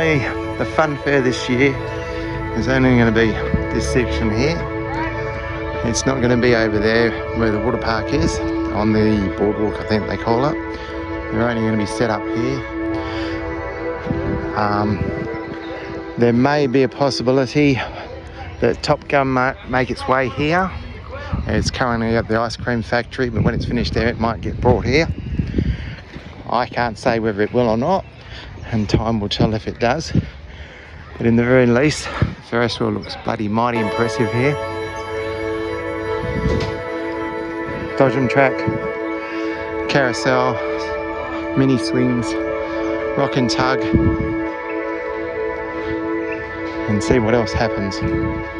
way, the fun fair this year is only going to be this section here. It's not going to be over there where the water park is, on the boardwalk I think they call it. They're only going to be set up here. There may be a possibility that Top Gun might make its way here. It's currently at the ice cream factory, but when it's finished there it might get brought here. I can't say whether it will or not, and time will tell if it does. But in the very least, the Ferris wheel looks bloody mighty impressive here. Dodgem track, carousel, mini swings, rock and tug, and see what else happens.